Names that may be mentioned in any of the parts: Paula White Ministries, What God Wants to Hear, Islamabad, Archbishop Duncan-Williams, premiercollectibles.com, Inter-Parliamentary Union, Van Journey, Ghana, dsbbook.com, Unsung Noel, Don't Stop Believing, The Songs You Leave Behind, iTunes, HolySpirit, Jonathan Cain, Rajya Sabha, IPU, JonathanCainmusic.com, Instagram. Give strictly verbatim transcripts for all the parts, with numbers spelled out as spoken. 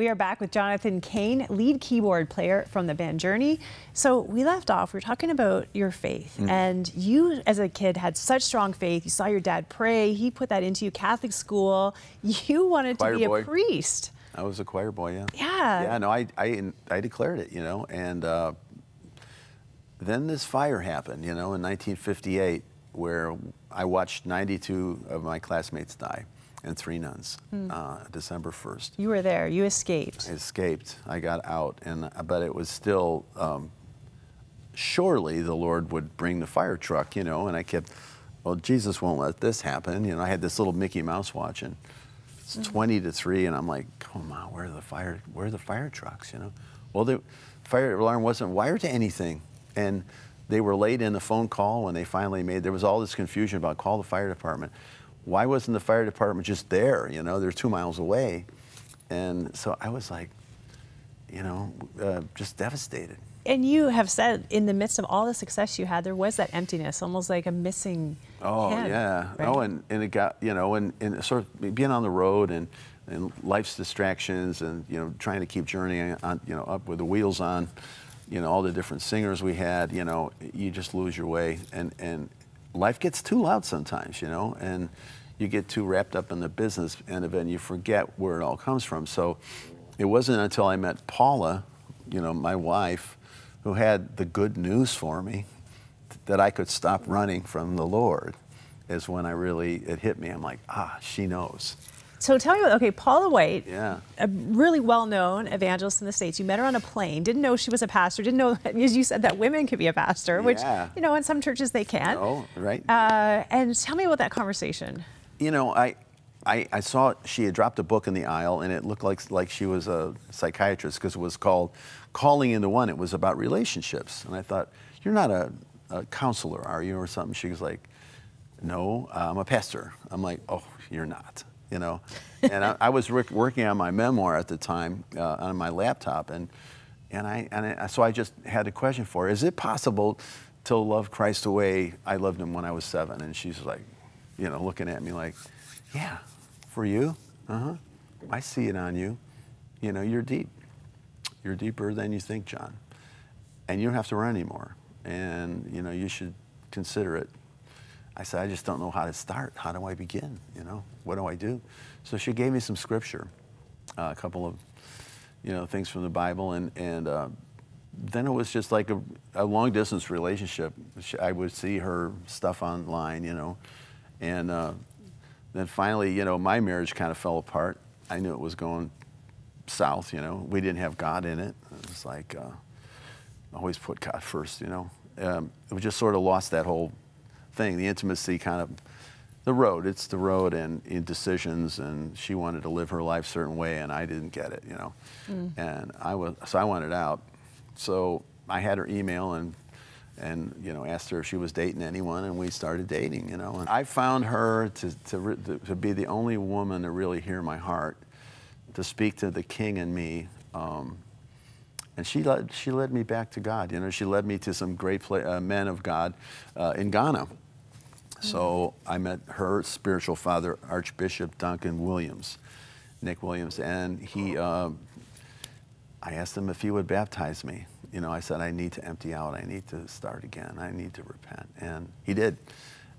We are back with Jonathan Cain, lead keyboard player from the Van Journey. So we left off, we were talking about your faith, mm. and you as a kid had such strong faith. You saw your dad pray, he put that into you, Catholic school. You wanted choir to be boy. a priest. I was a choir boy, yeah. Yeah. Yeah, no, I, I, I declared it, you know, and uh, then this fire happened, you know, in nineteen fifty-eight, where I watched ninety-two of my classmates die. And three nuns, mm. uh, December first. You were there. You escaped. I escaped. I got out, and but it was still. Um, surely the Lord would bring the fire truck, you know. And I kept, well, Jesus won't let this happen, you know. I had this little Mickey Mouse watch, and it's mm. twenty to three, and I'm like, come on, where are the fire? Where are the fire trucks? You know. Well, the fire alarm wasn't wired to anything, and they were late in the phone call when they finally made. There was all this confusion about call the fire department. Why wasn't the fire department just there? You know, they're two miles away. And so I was like, you know, uh, just devastated. And you have said in the midst of all the success you had, there was that emptiness, almost like a missing Oh, hand, yeah. Right? Oh, and, and it got, you know, and, and sort of being on the road and, and life's distractions and, you know, trying to keep journeying on, you know, up with the wheels on, you know, all the different singers we had, you know, you just lose your way. And, and life gets too loud sometimes, you know, and you get too wrapped up in the business end of it and you forget where it all comes from. So it wasn't until I met Paula, you know, my wife, who had the good news for me that I could stop running from the Lord is when I really, it hit me. I'm like, ah, she knows. So tell me, okay, Paula White, yeah. a really well-known evangelist in the States. You met her on a plane, didn't know she was a pastor, didn't know, as you said, that women could be a pastor, which, yeah. you know, in some churches they can. Oh, right. Uh, and tell me about that conversation. You know, I, I, I saw she had dropped a book in the aisle, and it looked like, like she was a psychiatrist because it was called Calling Into One. It was about relationships. And I thought, you're not a, a counselor, are you, or something? She was like, no, I'm a pastor. I'm like, oh, you're not. You know, and I, I was working on my memoir at the time uh, on my laptop, and and I and I, so I just had a question for her: is it possible to love Christ the way I loved him when I was seven? And she's like, you know, looking at me like, yeah, for you, uh huh. I see it on you. You know, you're deep. You're deeper than you think, John. And you don't have to run anymore. And you know, you should consider it. I said, I just don't know how to start. How do I begin? You know, what do I do? So she gave me some scripture, uh, a couple of, you know, things from the Bible, and and uh, then it was just like a, a long distance relationship. She, I would see her stuff online, you know, and uh, then finally, you know, my marriage kind of fell apart. I knew it was going south. You know, we didn't have God in it. It was like uh, always put God first. You know, um, we just sort of lost that whole thing, the intimacy, kind of the road. It's the road and, and decisions. And she wanted to live her life a certain way, and I didn't get it, you know. Mm. And I was so I wanted out. So I had her email and and you know asked her if she was dating anyone, and we started dating, you know. And I found her to to to be the only woman to really hear my heart, to speak to the King in me. Um, And she led, she led me back to God. You know, she led me to some great play, uh, men of God uh, in Ghana. Mm-hmm. So I met her spiritual father, Archbishop Duncan-Williams, Nick Williams. And he, uh, I asked him if he would baptize me. You know, I said, I need to empty out. I need to start again. I need to repent. And he did.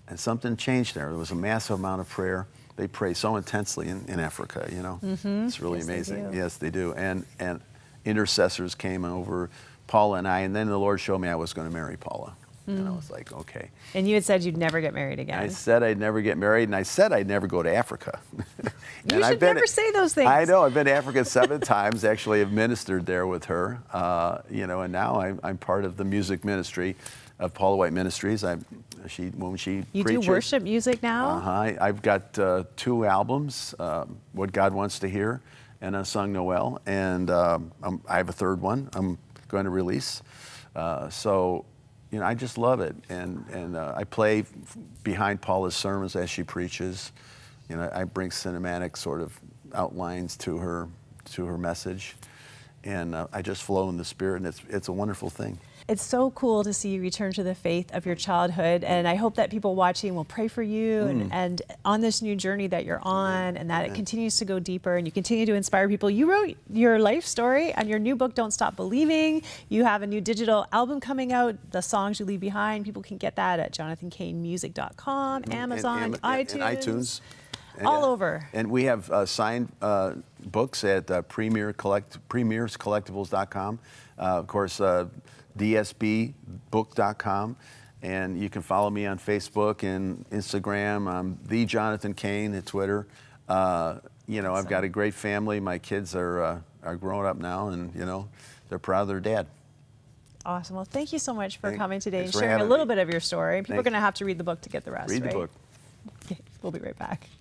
And something changed there. There was a massive amount of prayer. They pray so intensely in, in Africa, you know. Mm-hmm. It's really yes, amazing. They do. Yes, they do. And and. Intercessors came over, Paula and I, and then the Lord showed me I was going to marry Paula. Mm. And I was like, okay. And you had said you'd never get married again. I said I'd never get married, and I said I'd never go to Africa. And you should been, never say those things. I know. I've been to Africa seven times, actually have ministered there with her, uh, you know, and now I'm, I'm part of the music ministry of Paula White Ministries. I, she, when she You preaches, do worship music now? Uh-huh. I, I've got uh, two albums, uh, What God Wants to Hear, and Unsung Noel, and um, I'm, I have a third one I'm going to release. Uh, so, you know, I just love it, and and uh, I play behind Paula's sermons as she preaches. You know, I bring cinematic sort of outlines to her to her message, and uh, I just flow in the Spirit, and it's it's a wonderful thing. It's so cool to see you return to the faith of your childhood, and I hope that people watching will pray for you mm. and, and on this new journey that you're on, and that Amen. It continues to go deeper and you continue to inspire people. You wrote your life story on your new book, Don't Stop Believing. You have a new digital album coming out, The Songs You Leave Behind. People can get that at Jonathan Cain music dot com, mm. Amazon, and, and, iTunes. And iTunes. And, all over. Uh, and we have uh, signed uh, books at uh, premier collectibles dot com, uh, of course, uh, d s b book dot com, and you can follow me on Facebook and Instagram. I'm the Jonathan Cain at Twitter. Uh, you know, awesome. I've got a great family. My kids are uh, are grown up now, and you know, they're proud of their dad. Awesome. Well, thank you so much for thank, coming today and sharing a little me. bit of your story. People thank are going to have to read the book to get the rest. Read right? the book. Okay. We'll be right back.